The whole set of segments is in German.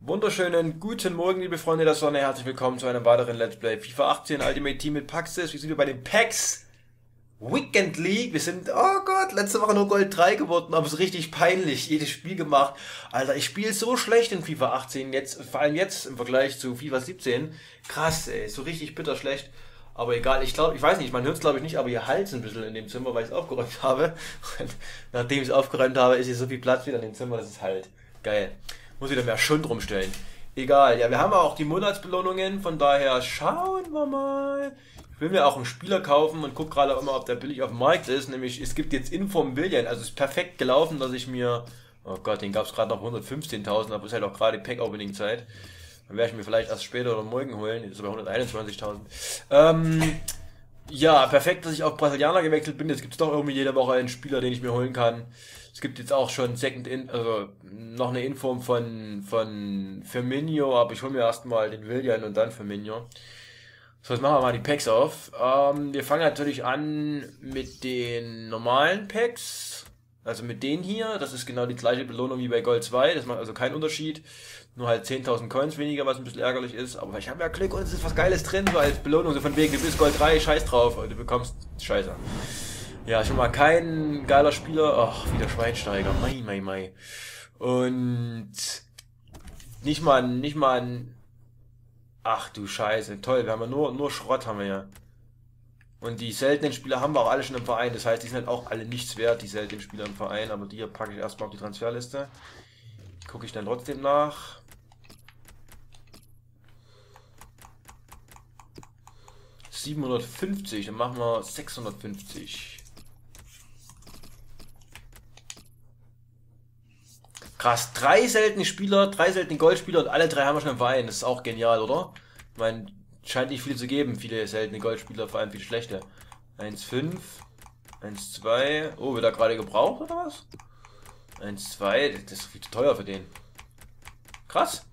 Wunderschönen guten Morgen, liebe Freunde der Sonne. Herzlich willkommen zu einem weiteren Let's Play FIFA 18 Ultimate Team mit Paxis. Wir sind hier bei den Packs Weekend League. Wir sind, oh Gott, letzte Woche nur Gold 3 geworden, aber es ist richtig peinlich. Jedes Spiel gemacht. Alter, ich spiele so schlecht in FIFA 18, jetzt, vor allem jetzt im Vergleich zu FIFA 17. Krass, ey, so richtig bitter schlecht. Aber egal, ich glaube, ich weiß nicht, man hört es glaube ich nicht, aber ihr halt's ein bisschen in dem Zimmer, weil ich es aufgeräumt habe. Und nachdem ich es aufgeräumt habe, ist hier so viel Platz wieder in dem Zimmer, das ist halt geil. Muss wieder mehr Schund rumstellen. Egal, ja, wir haben auch die Monatsbelohnungen, von daher schauen wir mal. Ich will mir auch einen Spieler kaufen und gucke gerade auch immer, ob der billig auf dem Markt ist. Nämlich, es gibt jetzt Inform Billion, also es ist perfekt gelaufen, dass ich mir, oh Gott, den gab es gerade noch 115.000, aber ist halt auch gerade Pack-Opening-Zeit. Dann werde ich mir vielleicht erst später oder morgen holen, jetzt ist aber 121.000. Ja, perfekt, dass ich auf Brasilianer gewechselt bin. Jetzt gibt es doch irgendwie jede Woche einen Spieler, den ich mir holen kann. Es gibt jetzt auch schon Second-In, also noch eine Inform von Firmino, aber ich hole mir erstmal den William und dann Firmino. So, jetzt machen wir mal die Packs auf. Wir fangen natürlich an mit den normalen Packs, also mit denen hier. Das ist genau die gleiche Belohnung wie bei Gold 2, das macht also keinen Unterschied. Nur halt 10.000 Coins weniger, was ein bisschen ärgerlich ist, aber ich habe ja Glück und es ist was Geiles drin, so als Belohnung, so von wegen, du bist Gold 3, scheiß drauf und du bekommst Scheiße. Ja, schon mal kein geiler Spieler. Ach, wieder Schweinsteiger. Mei, mei, mei. Und nicht mal ein... Ach du Scheiße. Toll, wir haben ja nur Schrott haben wir ja. Und die seltenen Spieler haben wir auch alle schon im Verein. Das heißt, die sind halt auch alle nichts wert, die seltenen Spieler im Verein. Aber die hier packe ich erstmal auf die Transferliste. Gucke ich dann trotzdem nach. ...750, dann machen wir 650. Krass, 3 seltene Spieler, 3 seltene Goldspieler und alle 3 haben wir schon im Verein. Das ist auch genial, oder? Ich meine, scheint nicht viel zu geben, viele seltene Goldspieler, vor allem viele schlechte. 1,5, 1,2, oh, wird er gerade gebraucht oder was? 1,2, das ist viel zu teuer für den. Krass.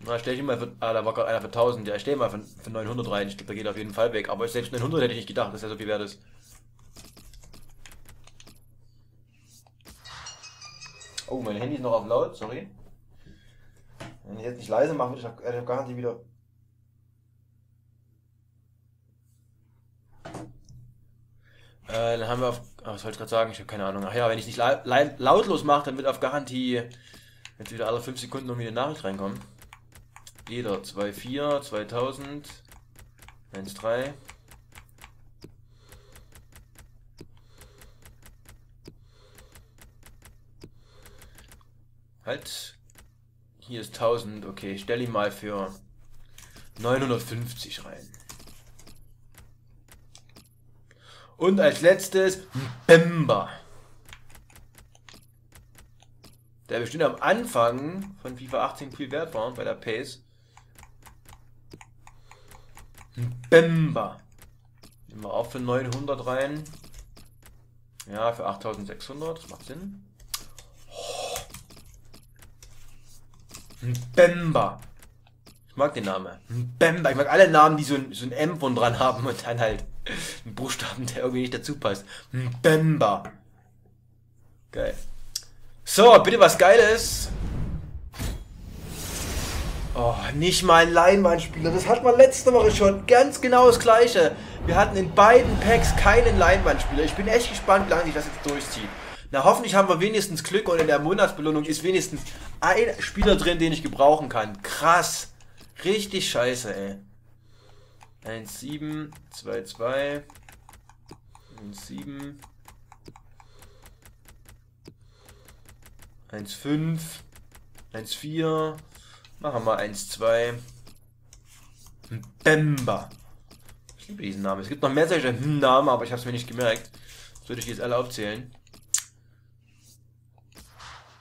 Na, stell ich mal für, ah, da war gerade einer für 1000, ja, ich stell mal für 900 rein, ich glaube, da geht auf jeden Fall weg, aber selbst 900 hätte ich nicht gedacht, dass er so viel wert ist. Oh, mein Handy ist noch auf laut, sorry. Wenn ich jetzt nicht leise mache, würde ich garantiert wieder... Dann haben wir auf... Ach, was wollte ich gerade sagen? Ich habe keine Ahnung. Ach ja, wenn ich nicht lautlos mache, dann wird auf Garantie jetzt wieder alle 5 Sekunden noch wieder Nachricht reinkommen. Jeder 2,4, 2000, 1,3. Halt. Hier ist 1000. Okay, ich stelle ihn mal für 950 rein. Und als letztes Mbemba. Der bestimmt am Anfang von FIFA 18 viel wert war bei der Pace. Mbemba. Nehmen wir auch für 900 rein. Ja, für 8600. Das macht Sinn. Oh. Mbemba. Ich mag den Namen. Mbemba. Ich mag alle Namen, die so ein M von dran haben und dann halt einen Buchstaben, der irgendwie nicht dazu passt. Mbemba. Geil. So, bitte was Geiles. Oh, nicht mal ein Leinwandspieler. Das hatten wir letzte Woche schon. Ganz genau das Gleiche. Wir hatten in beiden Packs keinen Leinwandspieler. Ich bin echt gespannt, wie lange sich das jetzt durchzieht. Na, hoffentlich haben wir wenigstens Glück und in der Monatsbelohnung ist wenigstens ein Spieler drin, den ich gebrauchen kann. Krass. Richtig scheiße, ey. 1,7, 2,2, 1,7, 1,5, 1,4, machen wir mal 1,2. Mbemba. Ich liebe diesen Namen. Es gibt noch mehr solche Namen, aber ich habe es mir nicht gemerkt. Das würde ich jetzt alle aufzählen.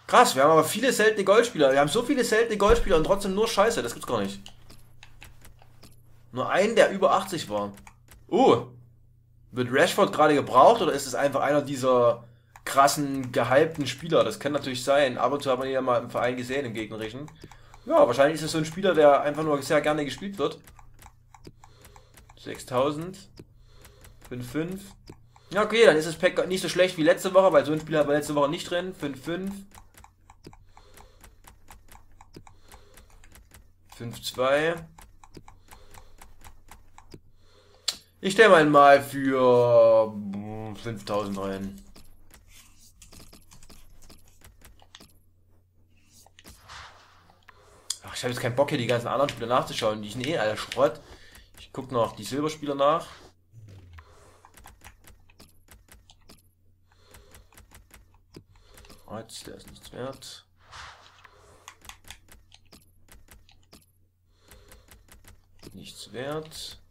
Krass, wir haben aber viele seltene Goldspieler. Wir haben so viele seltene Goldspieler und trotzdem nur Scheiße. Das gibt's gar nicht. Nur einen, der über 80 war. Wird Rashford gerade gebraucht oder ist es einfach einer dieser krassen, gehypten Spieler? Das kann natürlich sein. Ab und zu hat man ihn ja mal im Verein gesehen, im gegnerischen. Ja, wahrscheinlich ist es so ein Spieler, der einfach nur sehr gerne gespielt wird. 6000. 5,5. Ja, okay, dann ist das Pack nicht so schlecht wie letzte Woche, weil so ein Spieler war letzte Woche nicht drin. 5,5. 5-2. Ich stelle meinen mal für 5000 rein. Ach, ich habe jetzt keinen Bock hier die ganzen anderen Spieler nachzuschauen, die sind eh alle Schrott. Ich gucke noch die Silberspieler nach. Jetzt, der ist nichts wert. Nichts wert.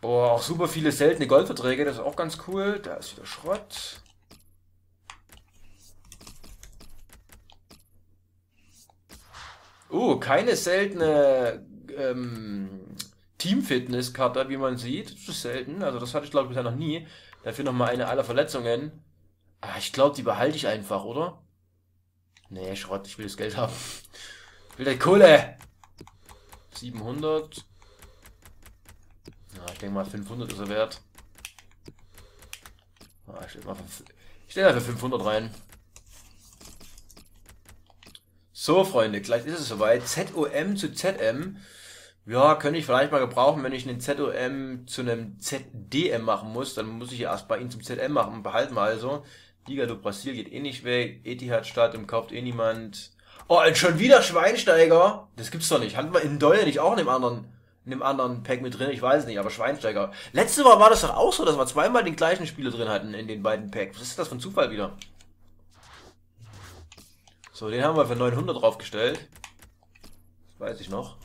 Boah, auch super viele seltene Goldverträge, das ist auch ganz cool. Da ist wieder Schrott. Oh, keine seltene Team-Fitness-Karte, wie man sieht. Das ist selten, also das hatte ich glaube ich bisher noch nie. Dafür nochmal eine aller Verletzungen. Ah, ich glaube, die behalte ich einfach, oder? Nee, Schrott, ich will das Geld haben. Ich will die Kohle! 700. Ich denke mal, 500 ist er wert. Ich stelle mal für 500 rein. So, Freunde, gleich ist es soweit. ZOM zu ZM. Ja, könnte ich vielleicht mal gebrauchen, wenn ich einen ZOM zu einem ZDM machen muss. Dann muss ich erst bei ihm zum ZM machen. Behalten wir also. Liga do Brasil geht eh nicht weg. Etihad Stadion kauft eh niemand. Oh, und schon wieder Schweinsteiger. Das gibt's doch nicht. Hatten wir in Doyle nicht auch in dem anderen Pack mit drin? Ich weiß es nicht, aber Schweinsteiger. Letztes Mal war das doch auch so, dass wir zweimal den gleichen Spieler drin hatten in den beiden Packs. Was ist das für ein Zufall wieder? So, den haben wir für 900 draufgestellt. Das weiß ich noch.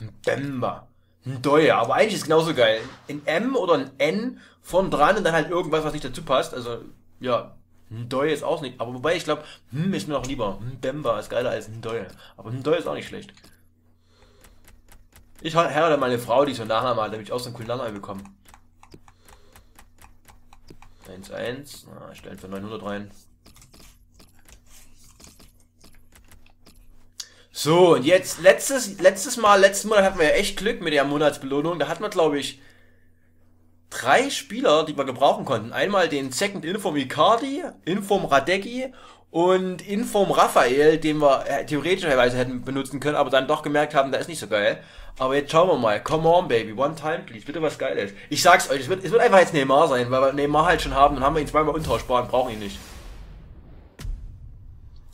Mbemba. Ein Doja, aber eigentlich ist es genauso geil. Ein M oder ein N von dran und dann halt irgendwas, was nicht dazu passt. Also, ja, ein Doja ist auch nicht. Aber wobei, ich glaube, ist mir noch lieber. Mbemba ist geiler als ein Doja. Aber ein Doja ist auch nicht schlecht. Ich heirate meine Frau, die so einen Nachnamen hat, damit ich auch so einen coolen Nachnamen bekomme. 1-1. Ah, stellen für 900 rein. So, und jetzt, letzten Monat hatten wir ja echt Glück mit der Monatsbelohnung. Da hatten wir, glaube ich, 3 Spieler, die wir gebrauchen konnten. Einmal den Second Inform Icardi, Inform Radecki und Inform Raphael, den wir theoretischerweise hätten benutzen können, aber dann doch gemerkt haben, da ist nicht so geil. Aber jetzt schauen wir mal. Come on, baby. One time, please. Bitte was Geiles. Ich sag's euch, es wird einfach jetzt Neymar sein, weil wir Neymar halt schon haben. Dann haben wir ihn zweimal untauschbar und brauchen ihn nicht.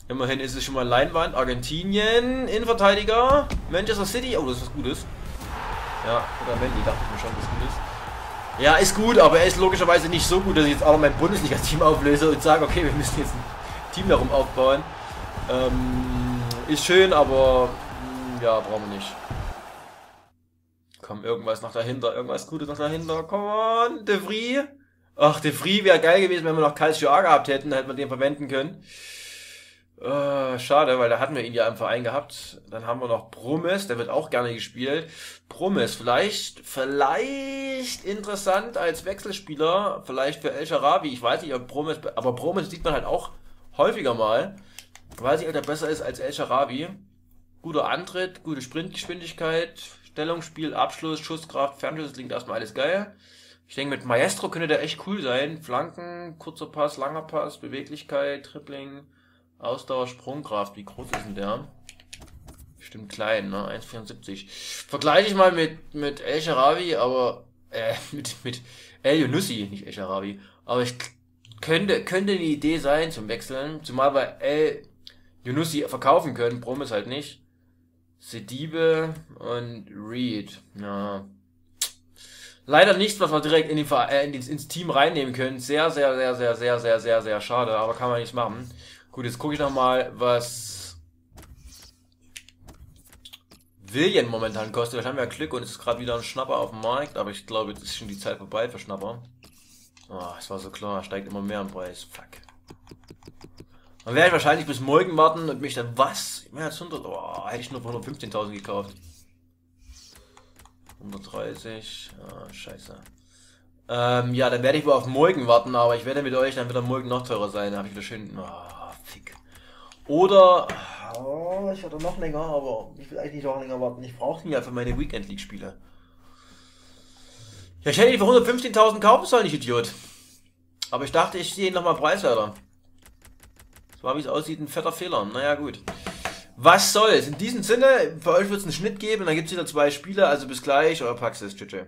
Immerhin ist es schon mal Leinwand. Argentinien, Innenverteidiger, Manchester City. Oh, das ist was Gutes. Ja, oder Mendy, dachte ich mir schon, was Gutes. Ja, ist gut, aber er ist logischerweise nicht so gut, dass ich jetzt auch noch mein Bundesliga-Team auflöse und sage, okay, wir müssen jetzt ein Team darum aufbauen. Ist schön, aber ja, brauchen wir nicht. Komm, irgendwas noch dahinter, irgendwas Gutes noch dahinter. Komm on, De Vries. Ach, De Vries wäre geil gewesen, wenn wir noch Kalschua gehabt hätten, dann hätten wir den verwenden können. Schade, weil da hatten wir ihn ja im Verein gehabt. Dann haben wir noch Promes, der wird auch gerne gespielt. Promes, vielleicht interessant als Wechselspieler, vielleicht für El Shaarawy. Ich weiß nicht, ob Promes, aber Promes sieht man halt auch häufiger mal. Weiß nicht, ob der besser ist als El Shaarawy. Guter Antritt, gute Sprintgeschwindigkeit, Stellungsspiel, Abschluss, Schusskraft, Fernschuss, klingt erstmal alles geil. Ich denke, mit Maestro könnte der echt cool sein. Flanken, kurzer Pass, langer Pass, Beweglichkeit, Dribbling. Ausdauer, Sprungkraft, wie groß ist denn der? Bestimmt klein, ne? 1,74. Vergleiche ich mal mit El Shaarawy, aber mit El Yunusi, nicht El Shaarawy. Aber ich könnte eine Idee sein zum Wechseln, zumal wir El Yunusi verkaufen können, Promes halt nicht. Sedibe und Reed, ja. Leider nichts, was wir direkt ins Team reinnehmen können. Sehr schade, aber kann man nichts machen. Gut, jetzt gucke ich nochmal, was William momentan kostet. Vielleicht haben wir ja Glück und es ist gerade wieder ein Schnapper auf dem Markt, aber ich glaube, jetzt ist schon die Zeit vorbei für Schnapper. Ah, es war so klar, steigt immer mehr im Preis. Fuck. Dann werde ich wahrscheinlich bis morgen warten und mich dann, was? Mehr als 100? Oh, hätte ich nur 115.000 gekauft. 130. Ah, scheiße. Ja, dann werde ich wohl auf morgen warten, aber ich werde mit euch dann wieder morgen noch teurer sein. Da habe ich wieder schön... Fick. Oder ich warte noch länger, aber ich will eigentlich nicht noch länger warten. Ich brauche ihn ja für meine Weekend League Spiele. Ja, ich hätte ihn für 115.000 kaufen sollen, ich Idiot. Aber ich dachte, ich sehe ihn nochmal preiswerter. war, wie es aussieht, ein fetter Fehler. Naja, gut. Was soll's? In diesem Sinne, bei euch wird es einen Schnitt geben, dann gibt es wieder 2 Spiele, also bis gleich, euer Paxis, tschüss.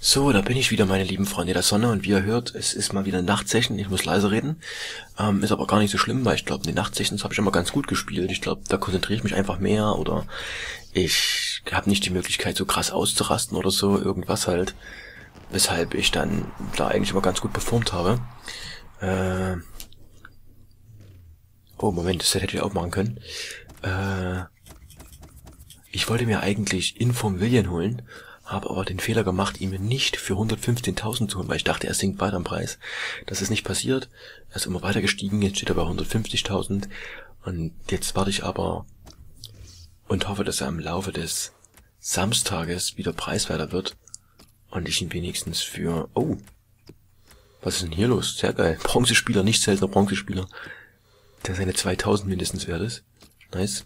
So, da bin ich wieder, meine lieben Freunde der Sonne, und wie ihr hört, es ist mal wieder Nachtsession, ich muss leise reden, ist aber gar nicht so schlimm, weil ich glaube, in den Nachtsessions habe ich immer ganz gut gespielt, ich glaube, da konzentriere ich mich einfach mehr, oder ich habe nicht die Möglichkeit, so krass auszurasten oder so, irgendwas halt, weshalb ich dann da eigentlich immer ganz gut performt habe. Oh, Moment, das hätte ich auch machen können. Ich wollte mir eigentlich Inform Billion holen, habe aber den Fehler gemacht, ihn mir nicht für 115.000 zu holen, weil ich dachte, er sinkt weiter am Preis. Das ist nicht passiert. Er ist immer weiter gestiegen, jetzt steht er bei 150.000. Und jetzt warte ich aber und hoffe, dass er im Laufe des Samstages wieder preiswerter wird. Und ich ihn wenigstens für... Oh! Was ist denn hier los? Sehr geil. Bronzespieler, nicht seltener Bronzespieler. Der seine 2000 mindestens wert ist. Nice.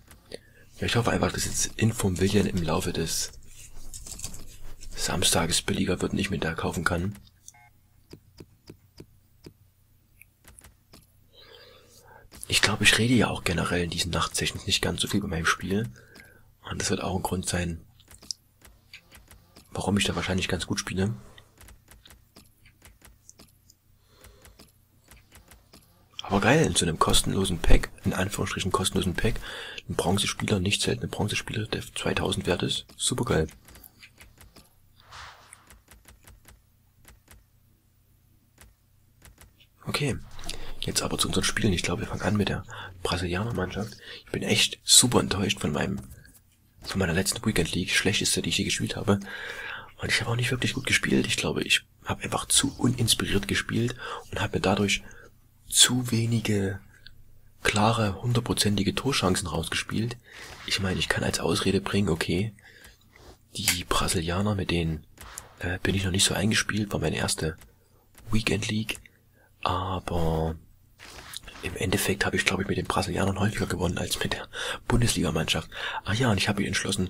Ja, ich hoffe einfach, dass jetzt Inform Billion im Laufe des Samstages billiger wird und ich mir da kaufen kann. Ich glaube, ich rede ja auch generell in diesen Nachtsessions nicht ganz so viel bei meinem Spiel. Und das wird auch ein Grund sein, warum ich da wahrscheinlich ganz gut spiele. Aber geil, in so einem kostenlosen Pack, in Anführungsstrichen kostenlosen Pack, ein Bronzespieler, nicht selten ein Bronzespieler, der 2000 wert ist, super geil. Okay, jetzt aber zu unseren Spielen. Ich glaube, wir fangen an mit der Brasilianer Mannschaft. Ich bin echt super enttäuscht von meiner letzten Weekend League, schlechteste, die ich je gespielt habe. Und ich habe auch nicht wirklich gut gespielt. Ich glaube, ich habe einfach zu uninspiriert gespielt und habe mir dadurch zu wenige klare, hundertprozentige Torchancen rausgespielt. Ich meine, ich kann als Ausrede bringen, okay, die Brasilianer, mit denen bin ich noch nicht so eingespielt, war meine erste Weekend League, aber im Endeffekt habe ich, glaube ich, mit den Brasilianern häufiger gewonnen als mit der Bundesliga-Mannschaft. Ach ja, und ich habe mich entschlossen,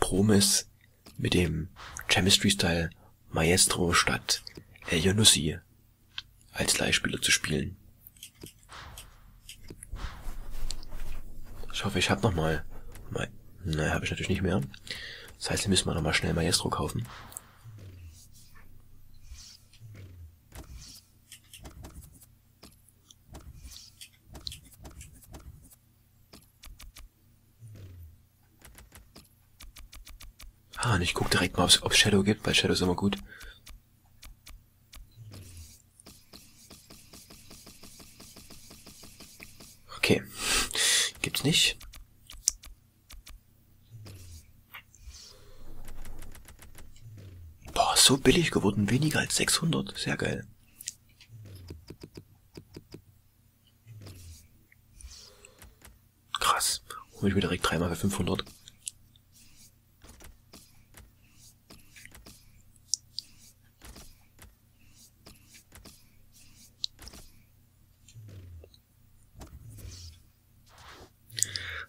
Promes mit dem Chemistry-Style Maestro statt El Yunusi als Leihspieler zu spielen. Ich hoffe, ich habe nochmal... Naja, habe ich natürlich nicht mehr. Das heißt, wir müssen mal nochmal schnell Maestro kaufen. Ah, und ich gucke direkt mal, ob es Shadow gibt, weil Shadow ist immer gut. Okay. Gibt's nicht. Boah, so billig geworden. Weniger als 600. Sehr geil. Krass. Hol ich mir direkt 3 mal für 500.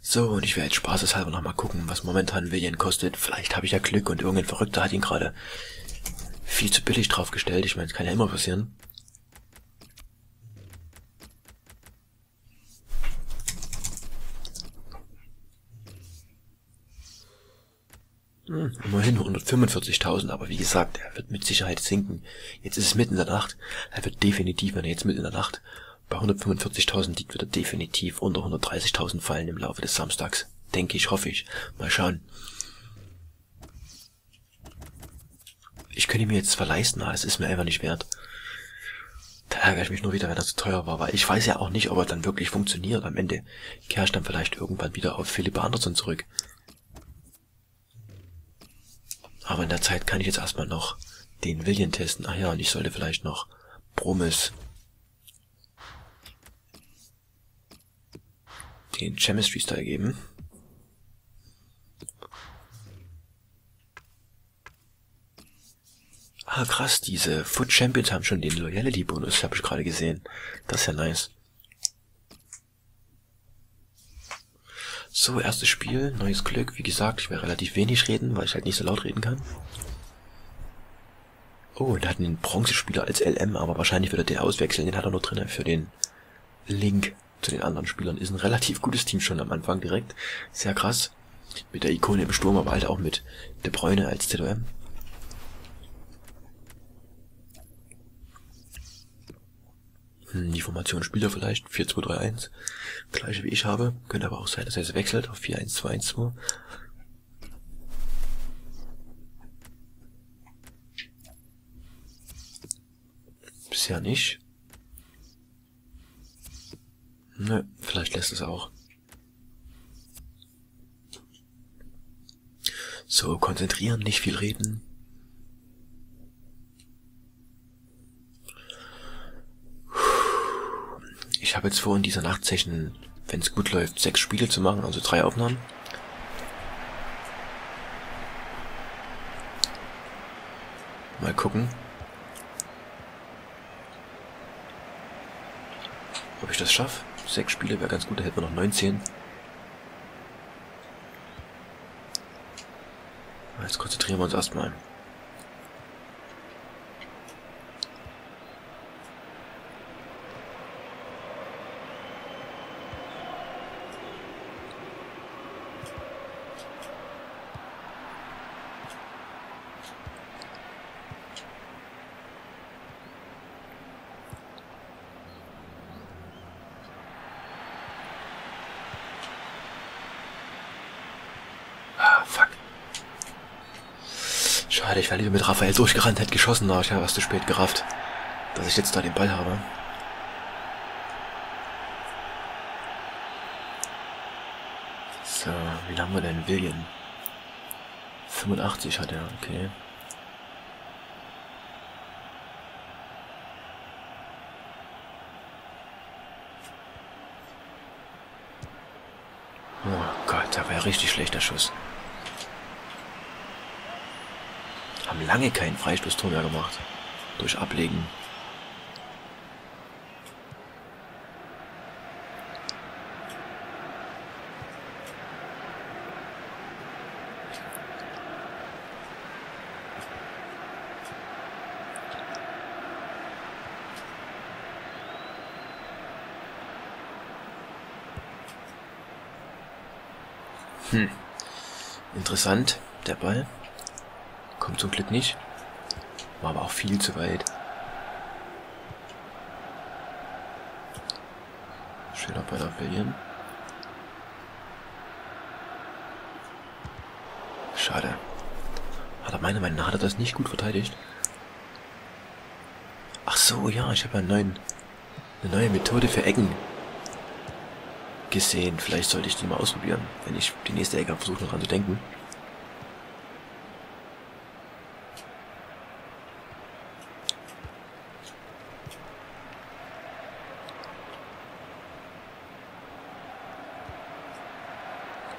So, und ich werde jetzt spaßeshalber nochmal gucken, was momentan William kostet. Vielleicht habe ich ja Glück und irgendein Verrückter hat ihn gerade viel zu billig draufgestellt. Ich meine, es kann ja immer passieren. Immerhin 145.000, aber wie gesagt, er wird mit Sicherheit sinken. Jetzt ist es mitten in der Nacht. Er wird definitiv, wenn er jetzt mitten in der Nacht bei 145.000 liegt, wird er definitiv unter 130.000 fallen im Laufe des Samstags. Denke ich, hoffe ich. Mal schauen. Ich könnte mir jetzt zwar leisten, aber es ist mir einfach nicht wert. Da ärgere ich mich nur wieder, wenn er zu teuer war, weil ich weiß ja auch nicht, ob er dann wirklich funktioniert. Am Ende kehre ich dann vielleicht irgendwann wieder auf Philipp Anderson zurück. Aber in der Zeit kann ich jetzt erstmal noch den William testen. Ach ja, und ich sollte vielleicht noch Promes, den Chemistry-Style geben. Ah, krass, diese Foot Champions haben schon den Loyalty-Bonus, habe ich gerade gesehen. Das ist ja nice. So, erstes Spiel, neues Glück. Wie gesagt, ich werde relativ wenig reden, weil ich halt nicht so laut reden kann. Oh, da hatten den Bronzespieler als LM, aber wahrscheinlich wird er den auswechseln. Den hat er nur drin für den Link. zu den anderen Spielern ist ein relativ gutes Team schon am Anfang direkt. Sehr krass. Mit der Ikone im Sturm, aber halt auch mit De Bruyne als TDM. Die Formation Spieler vielleicht, 4-2-3-1. Gleiche wie ich habe. Könnte aber auch sein, dass er jetzt wechselt auf 4-1-2-1-2. Bisher nicht. Nö, vielleicht lässt es auch. So, konzentrieren, nicht viel reden. Ich habe jetzt vor, in dieser Nachtsession, wenn es gut läuft, 6 Spiele zu machen, also 3 Aufnahmen. Mal gucken, ob ich das schaffe. 6 Spiele wäre ganz gut, da hätten wir noch 19. Jetzt konzentrieren wir uns erstmal. Schade, ich wäre lieber mit Raphael durchgerannt, hätte geschossen, aber ich habe was zu spät gerafft, dass ich jetzt da den Ball habe. So, wen haben wir denn? William. 85 hat er, okay. Oh Gott, da war ja richtig schlechter Schuss. Haben lange keinen Freistoßtor mehr gemacht. Durch Ablegen. Interessant, der Ball. Kommt zum Glück nicht. War aber auch viel zu weit. Schöner Ball auf William. Schade. Hat er meiner Meinung nach hat er das nicht gut verteidigt. Ach so, ja, ich habe ja eine neue Methode für Ecken gesehen. Vielleicht sollte ich die mal ausprobieren, wenn ich die nächste Ecke versuche, daran zu denken.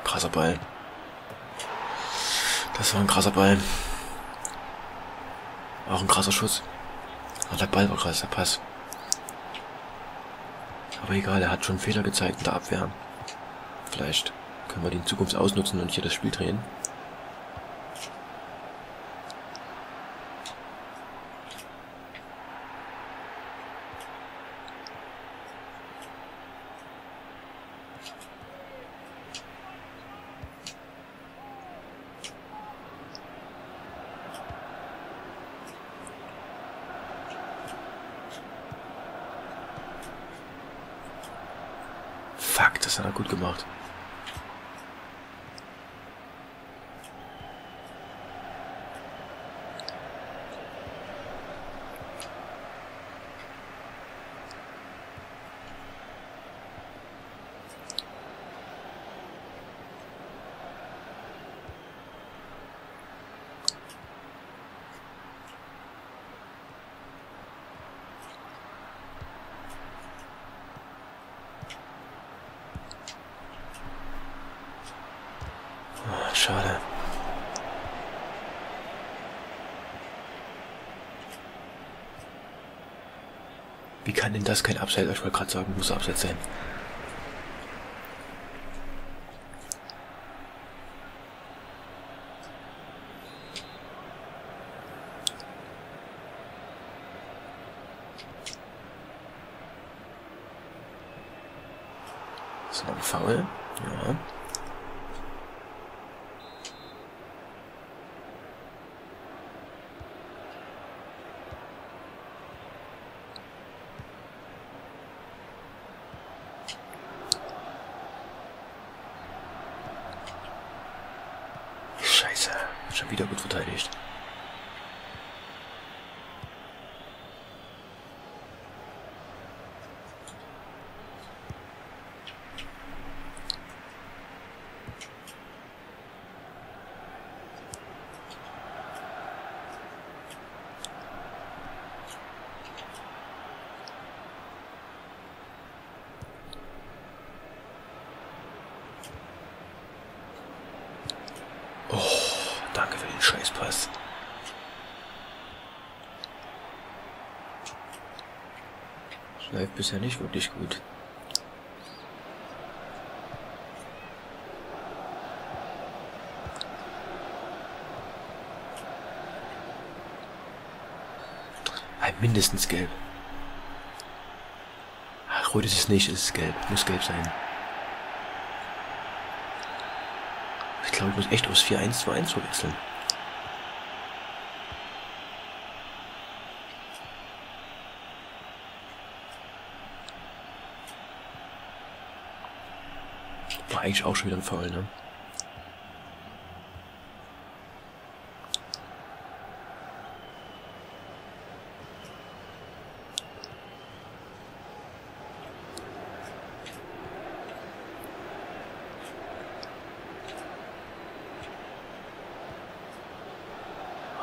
Krasser Ball. Das war ein krasser Ball. Auch ein krasser Schuss. Aber der Ball war krass, der Pass. Aber egal, er hat schon Fehler gezeigt in der Abwehr. Vielleicht können wir die in Zukunft ausnutzen und hier das Spiel drehen. Fuck, das hat er gut gemacht. Schade. Wie kann denn das kein Abseits? Ich wollte gerade sagen, muss Abseits sein. Ist noch ein Foul. Ja. Scheiße, schon wieder gut verteidigt. Scheißpass. Das läuft bisher nicht wirklich gut. Mindestens gelb. Ach, rot ist es nicht, es ist gelb. Muss gelb sein. Ich glaube, ich muss echt aufs 4-1-2-1 verwechseln. Eigentlich auch schon wieder ein Foul, ne?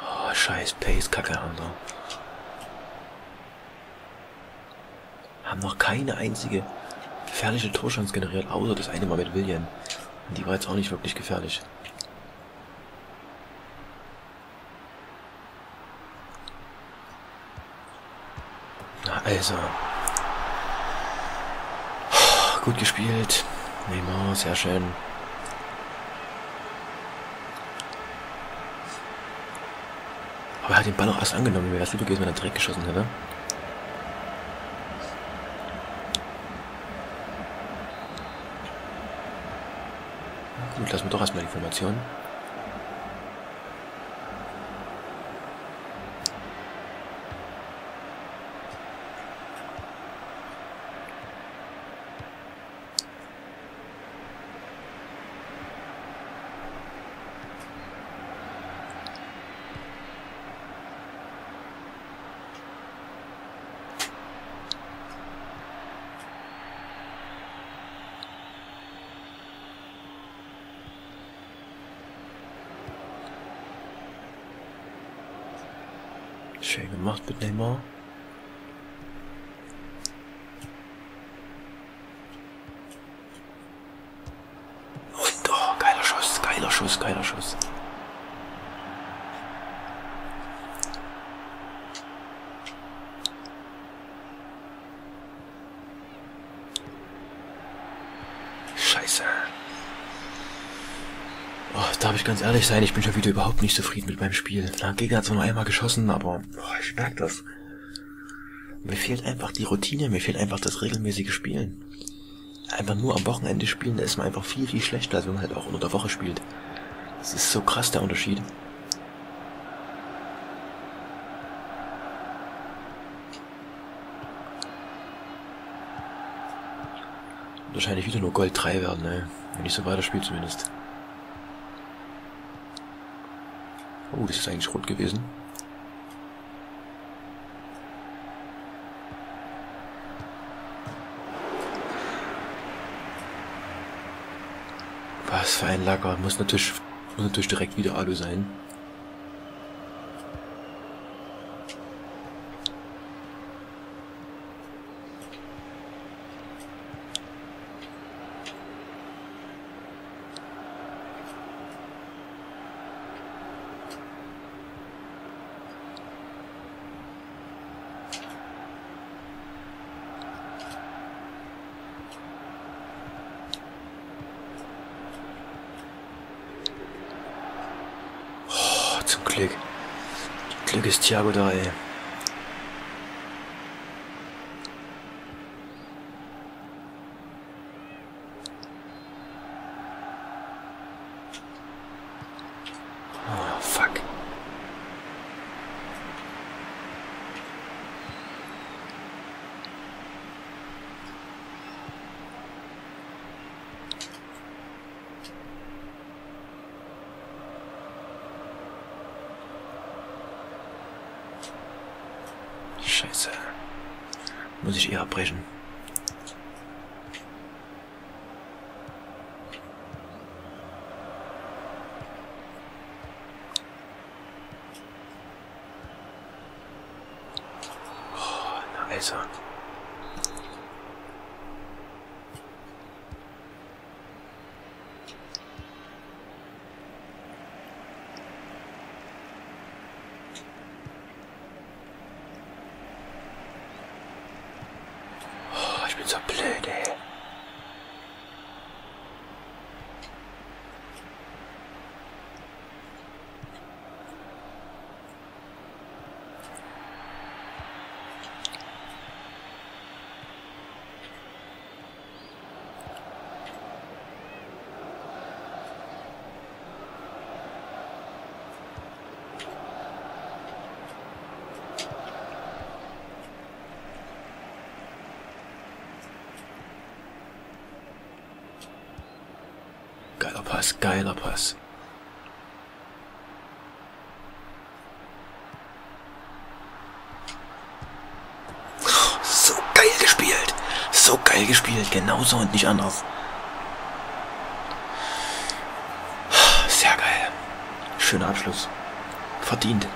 Oh, scheiß Pace-Kacke haben wir. Haben noch keine einzige gefährliche Torchance generiert, außer das eine Mal mit William. Und die war jetzt auch nicht wirklich gefährlich. Na also. Gut gespielt. Neymar, sehr schön. Aber er hat den Ball auch erst angenommen. Mir wäre es lieber gewesen, wenn er direkt geschossen hätte. Gut, lassen wir doch erstmal die Informationen. Schön gemacht mit Neymar. Und oh, geiler Schuss, geiler Schuss, geiler Schuss. Scheiße. Oh, darf ich ganz ehrlich sein, ich bin schon wieder überhaupt nicht zufrieden mit meinem Spiel. Der Gegner hat zwar nur einmal geschossen, aber oh, ich merke das. Mir fehlt einfach die Routine, mir fehlt einfach das regelmäßige Spielen. Einfach nur am Wochenende spielen, da ist man einfach viel, viel schlechter, als wenn man halt auch unter der Woche spielt. Das ist so krass, der Unterschied. Und wahrscheinlich wieder nur Gold 3 werden, ne? Wenn ich so weiterspiele zumindest. Oh, das ist eigentlich rot gewesen. Was für ein Lager. Muss natürlich direkt wieder Ado sein. Glück ist Thiago da, ey. Scheiße. Muss ich eher abbrechen. So blöd, ey. Geiler Pass. So geil gespielt. So geil gespielt. Genauso und nicht anders. Sehr geil. Schöner Abschluss. Verdient.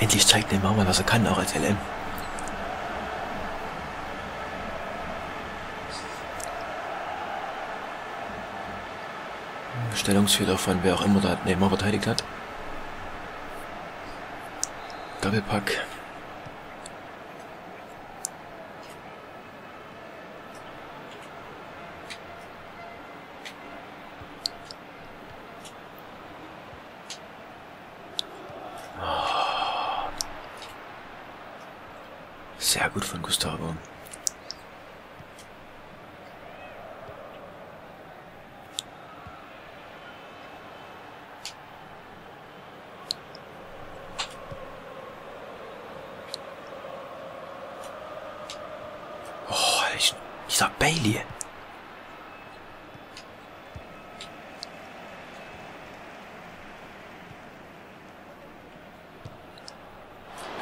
Endlich zeigt Neymar mal, was er kann, auch als LM. Stellungsfehler von wer auch immer da Neymar verteidigt hat. Doppelpack. Oh. Sehr gut von Gustavo. Bailey.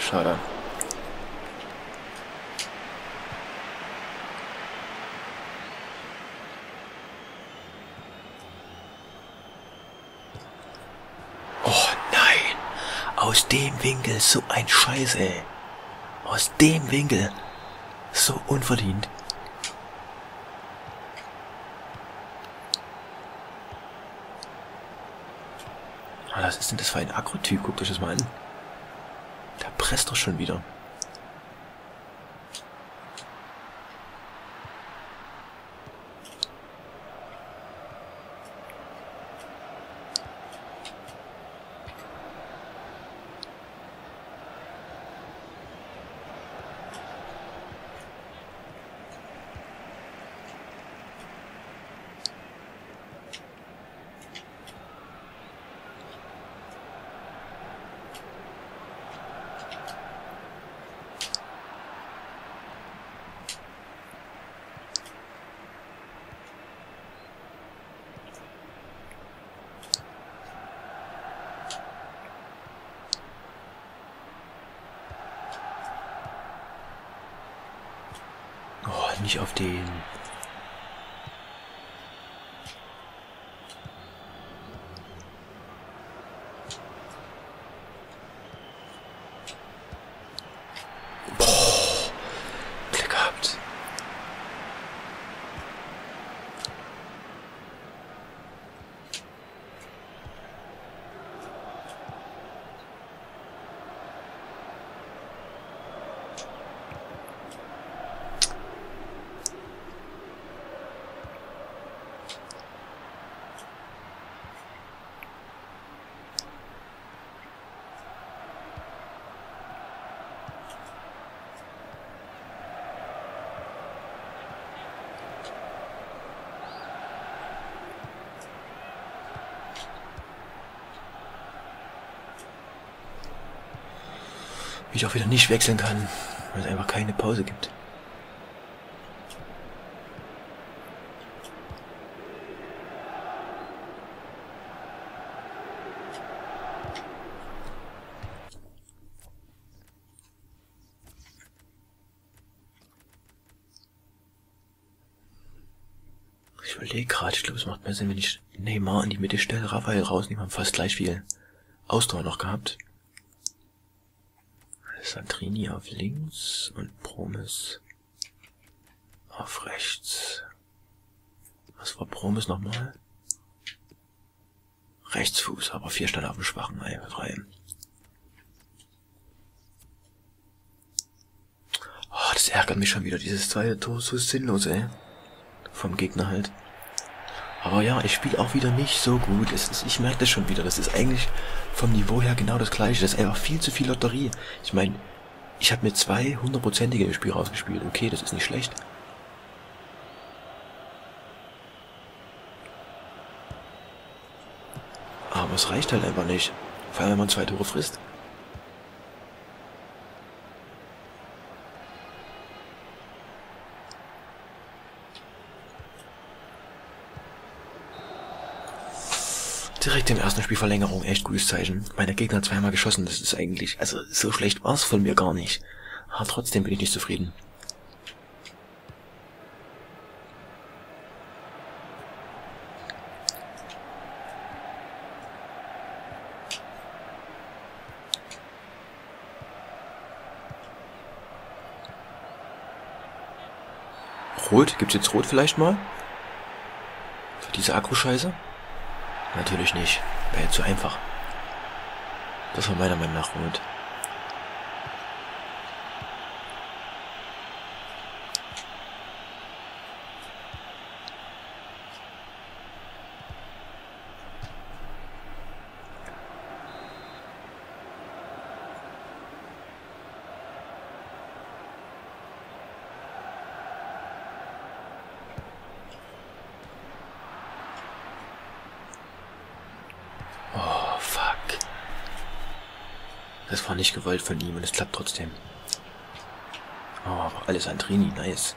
Schade. Oh nein. Aus dem Winkel so ein Scheiß, ey. Aus dem Winkel so unverdient. Was ist denn das für ein Agrotyp? Guckt euch das mal an. Der presst doch schon wieder. Nicht auf den. Boah, Glück gehabt. Ich auch wieder nicht wechseln kann, weil es einfach keine Pause gibt. Ich überlege gerade, ich glaube, es macht mehr Sinn, wenn ich Neymar in die Mitte stelle, Raphael rausnehme, haben fast gleich viel Ausdauer noch gehabt. Santrini auf links und Promes auf rechts. Was war Promes nochmal? Rechtsfuß, aber 4 stand auf dem schwachen Ei, 3. Oh, das ärgert mich schon wieder, dieses zweite Tor, so sinnlos, ey. Vom Gegner halt. Aber ja, ich spiele auch wieder nicht so gut. Ich merke das schon wieder. Das ist eigentlich vom Niveau her genau das gleiche. Das ist einfach viel zu viel Lotterie. Ich meine, ich habe mir 2 hundertprozentige im Spiel rausgespielt. Okay, das ist nicht schlecht. Aber es reicht halt einfach nicht. Vor allem, wenn man 2 Tore frisst. Direkt im ersten Spiel Verlängerung, echt gutes Zeichen. Meine Gegner 2-mal geschossen, das ist eigentlich, also so schlecht war's von mir gar nicht. Aber trotzdem bin ich nicht zufrieden. Rot, gibt's jetzt Rot vielleicht mal? Für diese Akku-Scheiße? Natürlich nicht. Wäre jetzt zu einfach. Das war meiner Meinung nach rot. Das war nicht gewollt von ihm und es klappt trotzdem. Oh, alles Santrini, nice.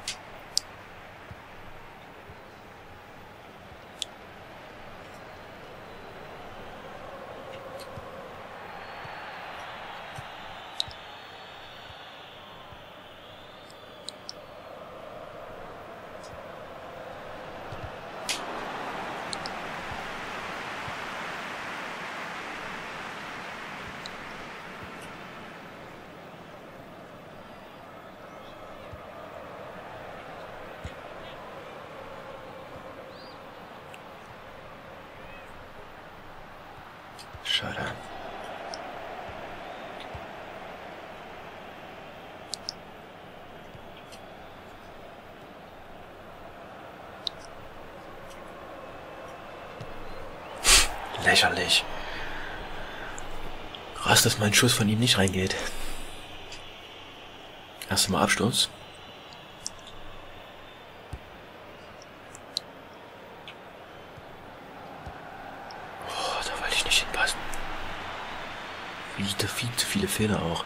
Schade. Lächerlich. Krass, dass mein Schuss von ihm nicht reingeht. Erstmal Abstoß. Viel zu viele Fehler auch.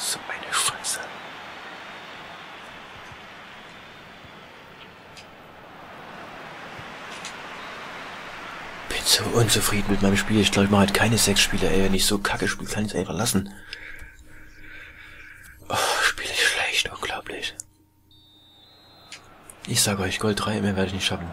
So eine Scheiße. Bin so unzufrieden mit meinem Spiel. Ich glaube, ich mache halt keine 6 Spiele, ey. Wenn ich so kacke spiele, kann ich es einfach lassen. Oh, spiele ich schlecht, unglaublich. Ich sage euch, Gold 3 mehr werde ich nicht schaffen.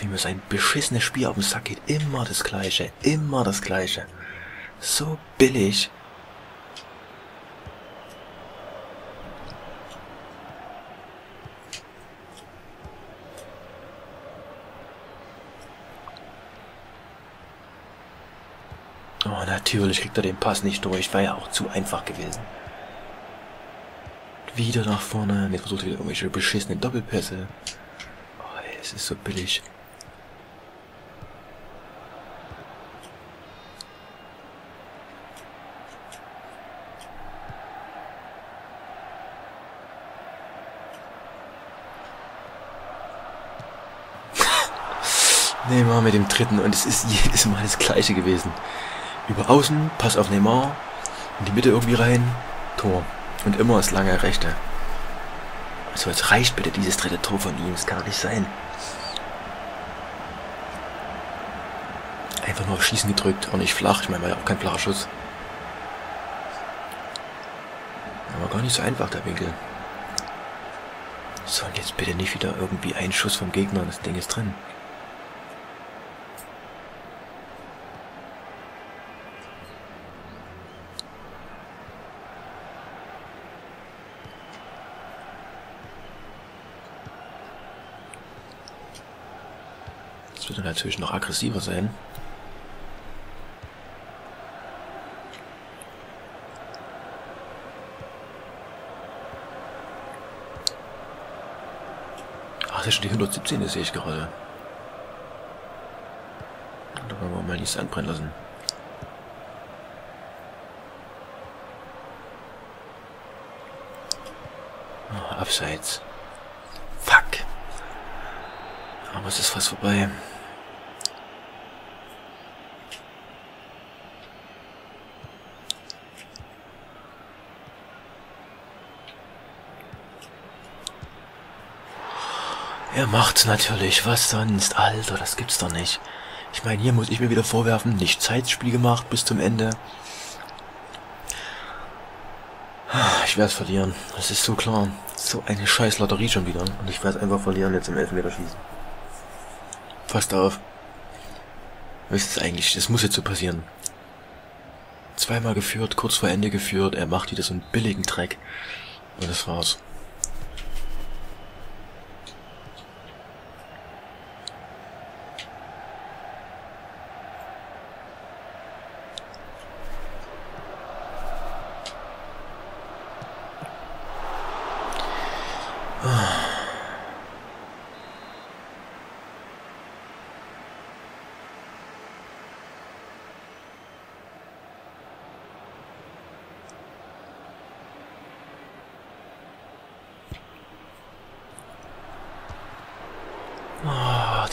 Wie mir sein beschissenes Spiel auf den Sack geht. Immer das Gleiche. Immer das Gleiche. So billig. Oh, natürlich kriegt er den Pass nicht durch. War ja auch zu einfach gewesen. Wieder nach vorne. Jetzt versucht er wieder irgendwelche beschissenen Doppelpässe. Oh, ey, es ist so billig. Neymar mit dem dritten und es ist jedes Mal das gleiche gewesen. Über außen, Pass auf Neymar, in die Mitte irgendwie rein, Tor. Und immer das lange Rechte. Also jetzt reicht bitte dieses dritte Tor von ihm, das kann doch nicht sein. Einfach nur auf Schießen gedrückt, auch nicht flach, ich meine, war ja auch kein flacher Schuss. Aber gar nicht so einfach der Winkel. So, und jetzt bitte nicht wieder irgendwie ein Schuss vom Gegner, das Ding ist drin. Das wird natürlich noch aggressiver sein. Ach, das ist schon die 117, das sehe ich gerade. Da wollen wir mal nichts anbrennen lassen. Oh, abseits. Fuck. Aber es ist fast vorbei. Er macht's natürlich, was sonst? Alter, das gibt's doch nicht. Ich meine, hier muss ich mir wieder vorwerfen, nicht Zeitspiel gemacht bis zum Ende. Ich werde es verlieren, das ist so klar. So eine scheiß Lotterie schon wieder. Und ich werde es einfach verlieren jetzt im Elfmeterschießen. Passt auf. Was ist das eigentlich? Das muss jetzt so passieren. Zweimal geführt, kurz vor Ende geführt, er macht wieder so einen billigen Dreck. Und das war's.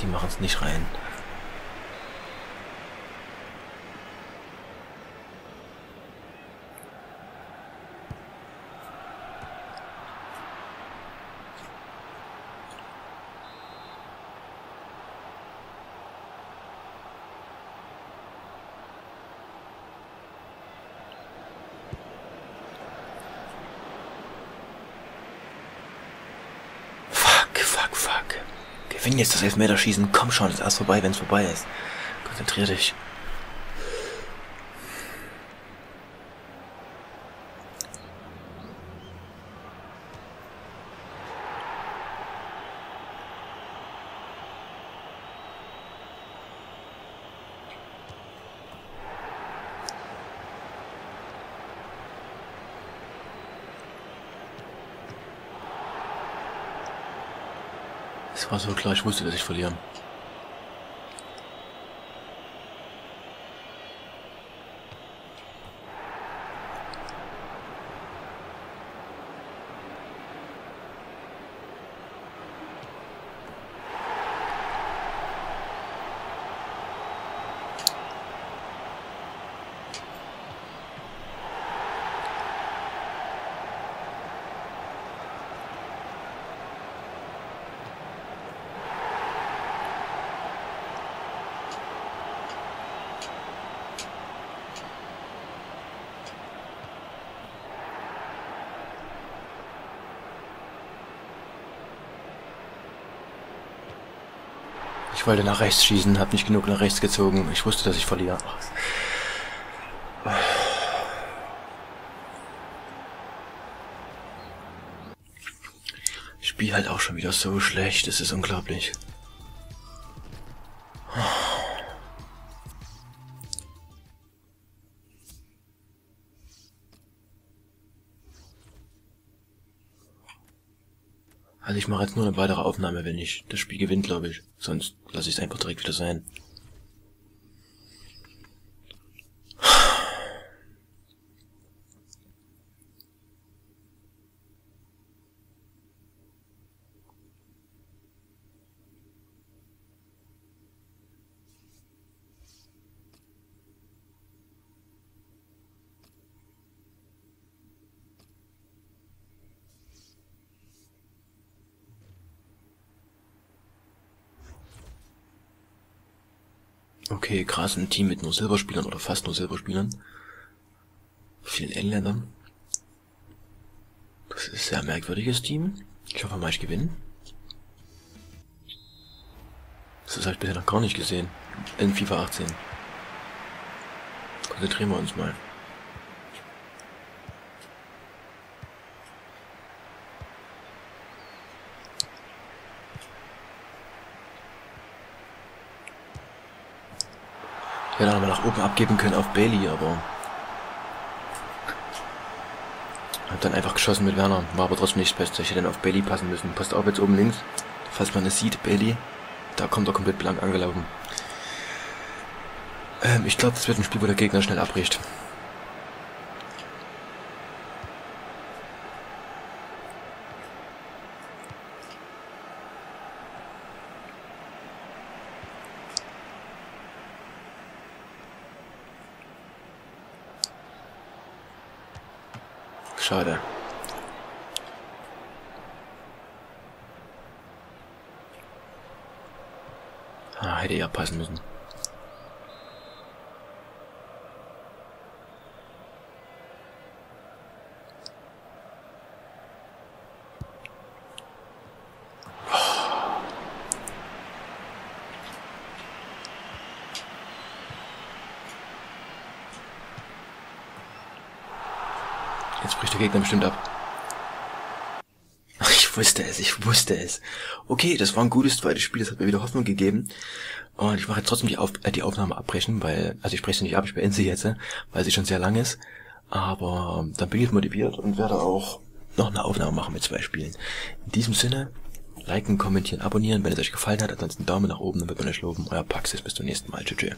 Die machen es nicht rein. Fuck, fuck, fuck. Gewinn jetzt das Elfmeterschießen. Komm schon, ist erst vorbei, wenn es vorbei ist. Konzentrier dich. Das war so klar, ich wusste, dass ich verlieren. Ich wollte nach rechts schießen, habe nicht genug nach rechts gezogen. Ich wusste, dass ich verliere. Ich spiele halt auch schon wieder so schlecht, es ist unglaublich. Also ich mache jetzt nur eine weitere Aufnahme, wenn ich das Spiel gewinne, glaube ich. Sonst lasse ich es einfach direkt wieder sein. Okay, krass, ein Team mit nur Silberspielern oder fast nur Silberspielern. Vielen Engländern. Das ist ein sehr merkwürdiges Team. Ich hoffe mal, ich gewinne. Das habe ich bisher noch gar nicht gesehen. In FIFA 18. Konzentrieren wir uns mal. Ja, dann haben wir nach oben abgeben können auf Bailey, aber hab dann einfach geschossen mit Werner, war aber trotzdem nicht das Beste. Ich hätte dann auf Bailey passen müssen. Passt auf jetzt oben links, falls man es sieht, Bailey, da kommt er komplett blank angelaufen. Ich glaube, das wird ein Spiel, wo der Gegner schnell abbricht. Schade. Ah, hätte ja passen müssen. Jetzt bricht der Gegner bestimmt ab. Ich wusste es, ich wusste es. Okay, das war ein gutes zweites Spiel, das hat mir wieder Hoffnung gegeben. Und ich mache jetzt trotzdem die Aufnahme abbrechen, weil, also ich spreche sie nicht ab, ich beende sie jetzt, weil sie schon sehr lang ist. Aber dann bin ich motiviert und werde auch noch eine Aufnahme machen mit 2 Spielen. In diesem Sinne, liken, kommentieren, abonnieren, wenn es euch gefallen hat. Ansonsten Daumen nach oben, dann wird man euch loben. Euer Paxis, bis zum nächsten Mal. Tschüss.